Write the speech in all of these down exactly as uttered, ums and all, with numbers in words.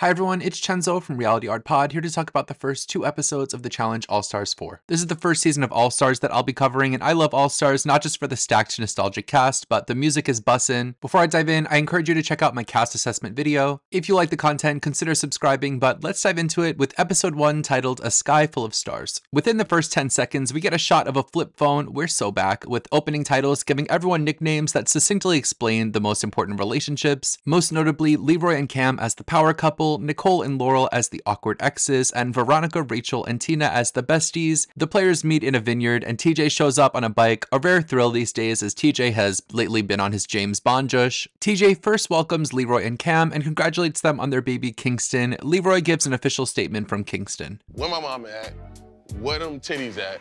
Hi everyone, it's Chenzo from Reality Art Pod here to talk about the first two episodes of The Challenge All Stars four. This is the first season of All Stars that I'll be covering, and I love All Stars not just for the stacked nostalgic cast, but the music is bussin'. Before I dive in, I encourage you to check out my cast assessment video. If you like the content, consider subscribing, but let's dive into it with episode one titled A Sky Full of Stars. Within the first ten seconds, we get a shot of a flip phone, we're so back, with opening titles giving everyone nicknames that succinctly explain the most important relationships, most notably Leroy and Kam as the power couple, Nicole and Laurel as the awkward exes, and Veronica, Rachel, and Tina as the besties. The players meet in a vineyard, and T J shows up on a bike, a rare thrill these days as T J has lately been on his James Bond jush. T J first welcomes Leroy and Kam and congratulates them on their baby Kingston. Leroy gives an official statement from Kingston. Where my mama at? Where them titties at?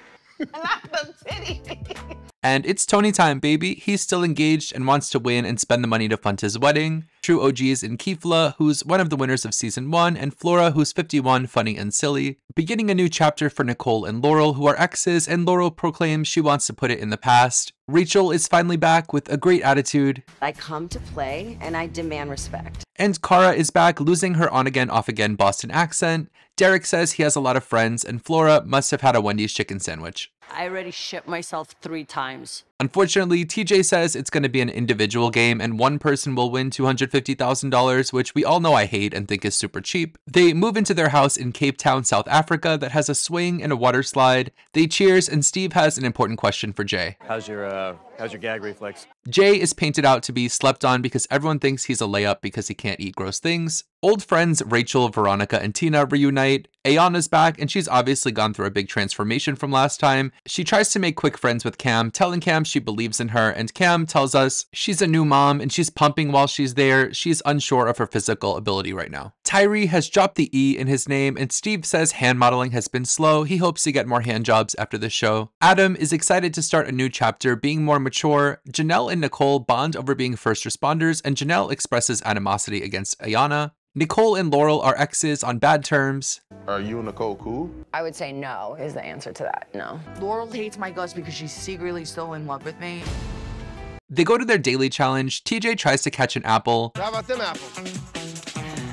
Not them titties. And it's Tony time, baby. He's still engaged and wants to win and spend the money to fund his wedding. True O Gs in Kefla, who's one of the winners of season one, and Flora, who's fifty-one, funny and silly. Beginning a new chapter for Nicole and Laurel, who are exes, and Laurel proclaims she wants to put it in the past. Rachel is finally back with a great attitude. I come to play and I demand respect. And Cara is back, losing her on-again, off-again Boston accent. Derek says he has a lot of friends, and Flora must have had a Wendy's chicken sandwich. I already shit myself three times. Unfortunately, T J says it's going to be an individual game and one person will win two hundred fifty thousand dollars, which we all know I hate and think is super cheap. They move into their house in Cape Town, South Africa that has a swing and a water slide. They cheers, and Steve has an important question for Jay. How's your, uh, how's your gag reflex? Jay is painted out to be slept on because everyone thinks he's a layup because he can't eat gross things. Old friends Rachel, Veronica, and Tina reunite. Ayanna's back, and she's obviously gone through a big transformation from last time. She tries to make quick friends with Kam, telling Kam she believes in her, and Kam tells us she's a new mom and she's pumping while she's there. She's unsure of her physical ability right now. Tyrie has dropped the E in his name, and Steve says hand modeling has been slow. He hopes to get more hand jobs after the show. Adam is excited to start a new chapter, being more mature. Janelle and Nicole bond over being first responders, and Janelle expresses animosity against Ayanna. Nicole and Laurel are exes on bad terms. Are you and Nicole cool? I would say no is the answer to that, no. Laurel hates my guts because she's secretly so in love with me. They go to their daily challenge. T J tries to catch an apple. How about them apples?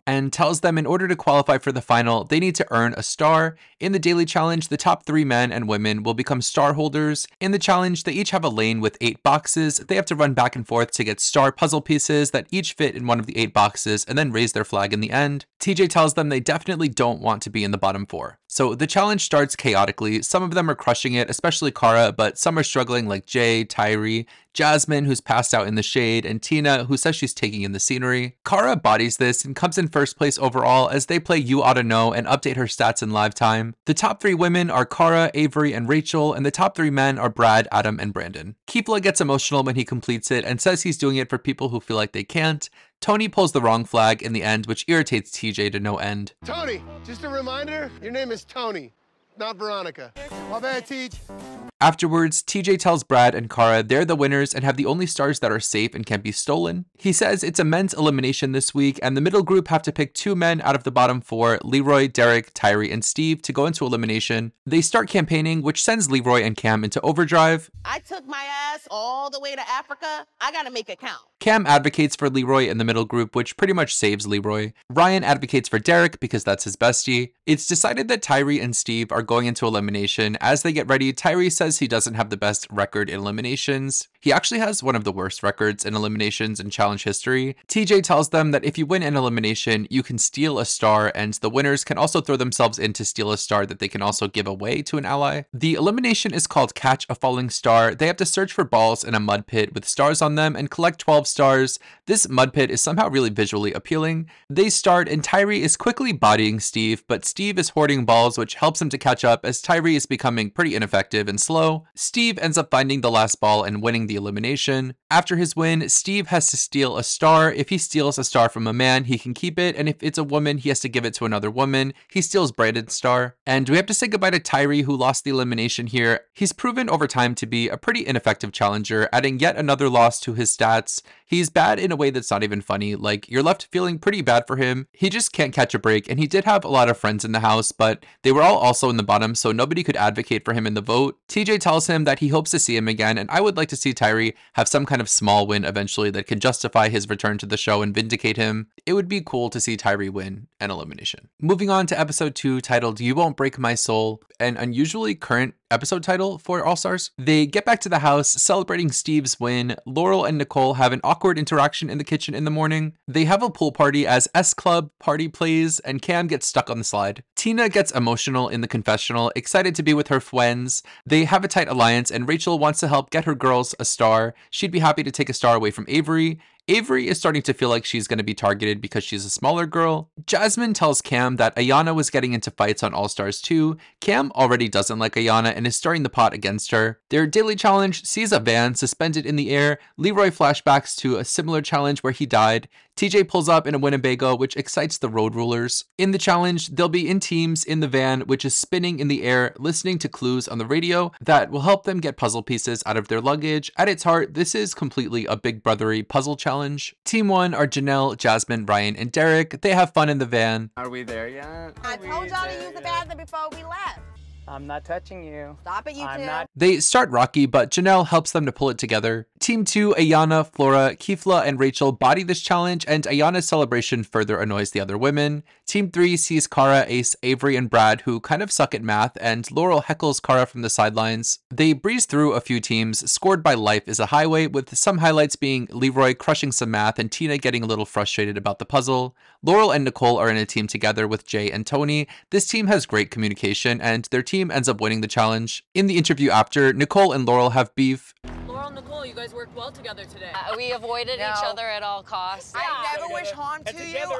And tells them in order to qualify for the final, they need to earn a star. In the daily challenge, the top three men and women will become star holders. In the challenge, they each have a lane with eight boxes. They have to run back and forth to get star puzzle pieces that each fit in one of the eight boxes and then raise their flag in the end. T J tells them they definitely don't want to be in the bottom four. So the challenge starts chaotically. Some of them are crushing it, especially Cara, but some are struggling like Jay, Tyrie, Jasmine, who's passed out in the shade, and Tina, who says she's taking in the scenery. Cara bodies this and comes in first place overall as they play You Oughta Know and update her stats in live time. The top three women are Cara, Averey, and Rachel, and the top three men are Brad, Adam, and Brandon. Kefla gets emotional when he completes it and says he's doing it for people who feel like they can't. Tony pulls the wrong flag in the end, which irritates T J to no end. Tony, just a reminder, your name is Tony, not Veronica. My bad, Teach. Afterwards, T J tells Brad and Cara they're the winners and have the only stars that are safe and can't be stolen. He says it's a men's elimination this week, and the middle group have to pick two men out of the bottom four, Leroy, Derek, Tyrie, and Steve, to go into elimination. They start campaigning, which sends Leroy and Kam into overdrive. I took my ass all the way to Africa. I gotta make it count. Kam advocates for Leroy in the middle group, which pretty much saves Leroy. Ryan advocates for Derek because that's his bestie. It's decided that Tyrie and Steve are going into elimination. As they get ready, Tyrie says he doesn't have the best record in eliminations. He actually has one of the worst records in eliminations in challenge history. T J tells them that if you win an elimination, you can steal a star, and the winners can also throw themselves in to steal a star that they can also give away to an ally. The elimination is called Catch a Falling Star. They have to search for balls in a mud pit with stars on them and collect twelve stars. This mud pit is somehow really visually appealing. They start, and Tyrie is quickly bodying Steve, but Steve is hoarding balls, which helps him to catch up as Tyrie is becoming pretty ineffective and slow. Steve ends up finding the last ball and winning the elimination. After his win, Steve has to steal a star. If he steals a star from a man, he can keep it, and if it's a woman, he has to give it to another woman. He steals Brandon's star. And we have to say goodbye to Tyrie, who lost the elimination here. He's proven over time to be a pretty ineffective challenger, adding yet another loss to his stats. He's bad in a way that's not even funny. Like, you're left feeling pretty bad for him. He just can't catch a break, and he did have a lot of friends in the house, but they were all also in the bottom, so nobody could advocate for him in the vote. T J tells him that he hopes to see him again, and I would like to see Tyrie have some kind of small win eventually that can justify his return to the show and vindicate him. It would be cool to see Tyrie win an elimination. Moving on to episode two, titled You Won't Break My Soul, an unusually current episode title for All Stars. They get back to the house celebrating Steve's win. Laurel and Nicole have an awkward interaction in the kitchen in the morning. They have a pool party as S Club Party plays, and Kam gets stuck on the slide. Tina gets emotional in the confessional, excited to be with her friends. They have a tight alliance, and Rachel wants to help get her girls a star. She'd be happy to take a star away from Averey. Averey is starting to feel like she's going to be targeted because she's a smaller girl. Jasmine tells Kam that Ayanna was getting into fights on All Stars two. Kam already doesn't like Ayanna and is stirring the pot against her. Their daily challenge sees a van suspended in the air. Leroy flashbacks to a similar challenge where he died. T J pulls up in a Winnebago, which excites the road rulers. In the challenge, they'll be in teams in the van, which is spinning in the air, listening to clues on the radio that will help them get puzzle pieces out of their luggage. At its heart, this is completely a Big Brother-y puzzle challenge. Team one are Janelle, Jasmine, Ryan, and Derek. They have fun in the van. Are we there yet? Are I told y'all to use the bathroom before we left. I'm not touching you. Stop it, you I'm two. Not they start rocky, but Janelle helps them to pull it together. Team two, Ayanna, Flora, Kefla, and Rachel body this challenge, and Ayanna's celebration further annoys the other women. Team three sees Cara, Ace, Averey, and Brad, who kind of suck at math, and Laurel heckles Cara from the sidelines. They breeze through a few teams. Scored by Life is a Highway, with some highlights being Leroy crushing some math and Tina getting a little frustrated about the puzzle. Laurel and Nicole are in a team together with Jay and Tony. This team has great communication, and their team ends up winning the challenge. In the interview after, Nicole and Laurel have beef. Laurel and Nicole, you guys worked well together today. Uh, we avoided no. each other at all costs. Yeah. I never wish harm to you. I don't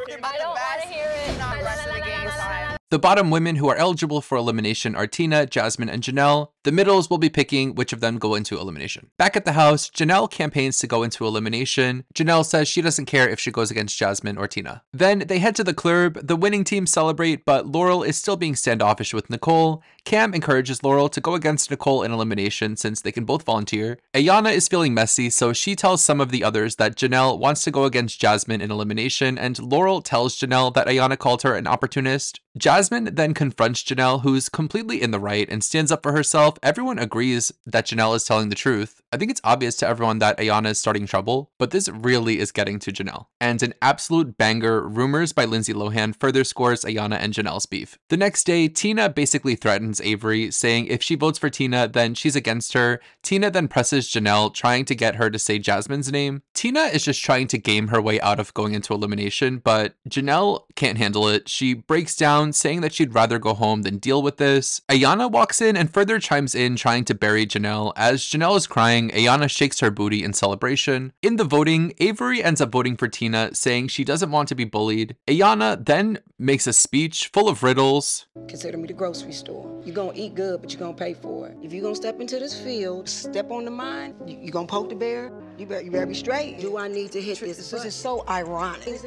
want to hear it. Not rest of the game time. The bottom women who are eligible for elimination are Tina, Jasmine, and Janelle. The middles will be picking which of them go into elimination. Back at the house, Janelle campaigns to go into elimination. Janelle says she doesn't care if she goes against Jasmine or Tina. Then they head to the club. The winning team celebrate, but Laurel is still being standoffish with Nicole. Kam encourages Laurel to go against Nicole in elimination since they can both volunteer. Ayanna is feeling messy, so she tells some of the others that Janelle wants to go against Jasmine in elimination, and Laurel tells Janelle that Ayanna called her an opportunist. Jasmine then confronts Janelle, who's completely in the right, and stands up for herself. Everyone agrees that Janelle is telling the truth. I think it's obvious to everyone that Ayanna is starting trouble, but this really is getting to Janelle. And an absolute banger, Rumors by Lindsay Lohan further scores Ayanna and Janelle's beef. The next day, Tina basically threatens Averey, saying if she votes for Tina, then she's against her. Tina then presses Janelle, trying to get her to say Jasmine's name. Tina is just trying to game her way out of going into elimination, but Janelle can't handle it. She breaks down, saying that she'd rather go home than deal with this. Ayanna walks in and further chimes in, trying to bury Janelle. As Janelle is crying, Ayanna shakes her booty in celebration. In the voting, Averey ends up voting for Tina, saying she doesn't want to be bullied. Ayanna then makes a speech full of riddles. Consider me the grocery store. You're gonna eat good, but you're gonna pay for it. If you're gonna step into this field, step on the mine, you're gonna poke the bear. You better, you better be straight. Do I need to hit this? This is so ironic.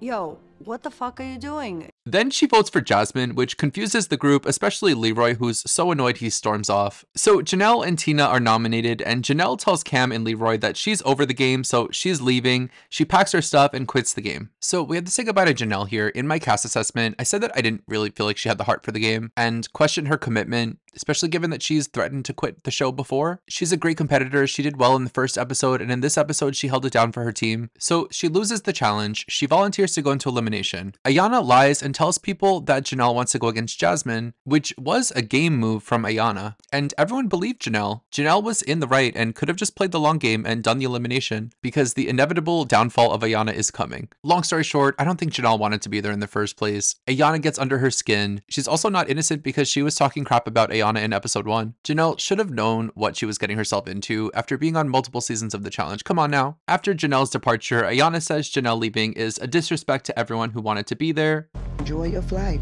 Yo, what the fuck are you doing? Then she votes for Jasmine, which confuses the group, especially Leroy, who's so annoyed he storms off. So Janelle and Tina are nominated, and Janelle tells Kam and Leroy that she's over the game, so she's leaving. She packs her stuff and quits the game. So we have to say goodbye to Janelle here. In my cast assessment, I said that I didn't really feel like she had the heart for the game and questioned her commitment, especially given that she's threatened to quit the show before. She's a great competitor. She did well in the first episode, and in this episode, she held it down for her team. So she loses the challenge. She volunteers to go into elimination. Ayanna lies and tells people that Janelle wants to go against Jasmine, which was a game move from Ayanna, and everyone believed Janelle. Janelle was in the right and could have just played the long game and done the elimination because the inevitable downfall of Ayanna is coming. Long story short, I don't think Janelle wanted to be there in the first place. Ayanna gets under her skin. She's also not innocent because she was talking crap about Ayanna in episode one. Janelle should have known what she was getting herself into after being on multiple seasons of the challenge. Come on now. After Janelle's departure, Ayanna says Janelle leaving is a disrespect to everyone who wanted to be there. Enjoy your flight.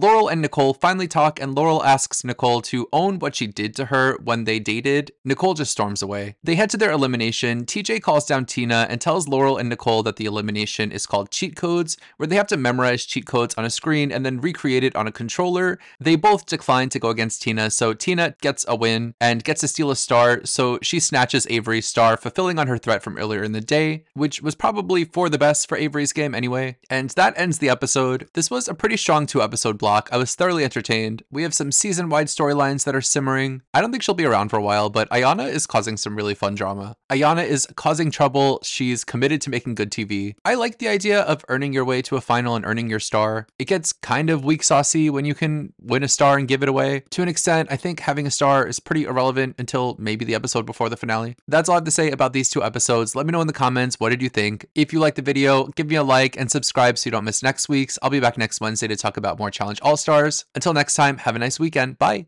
Laurel and Nicole finally talk, and Laurel asks Nicole to own what she did to her when they dated. Nicole just storms away. They head to their elimination. T J calls down Tina and tells Laurel and Nicole that the elimination is called Cheat Codes, where they have to memorize cheat codes on a screen and then recreate it on a controller. They both decline to go against Tina, so Tina gets a win and gets to steal a star, so she snatches Avery's star, fulfilling on her threat from earlier in the day, which was probably for the best for Avery's game anyway. And that ends the episode. This was a pretty strong two episode block. I was thoroughly entertained. We have some season-wide storylines that are simmering. I don't think she'll be around for a while, but Ayanna is causing some really fun drama. Ayanna is causing trouble. She's committed to making good T V. I like the idea of earning your way to a final and earning your star. It gets kind of weak saucy when you can win a star and give it away. To an extent, I think having a star is pretty irrelevant until maybe the episode before the finale. That's all I have to say about these two episodes. Let me know in the comments, what did you think? If you liked the video, give me a like and subscribe so you don't miss next week's. I'll be back next Wednesday to talk about more Challenge All Stars. Until next time, have a nice weekend. Bye.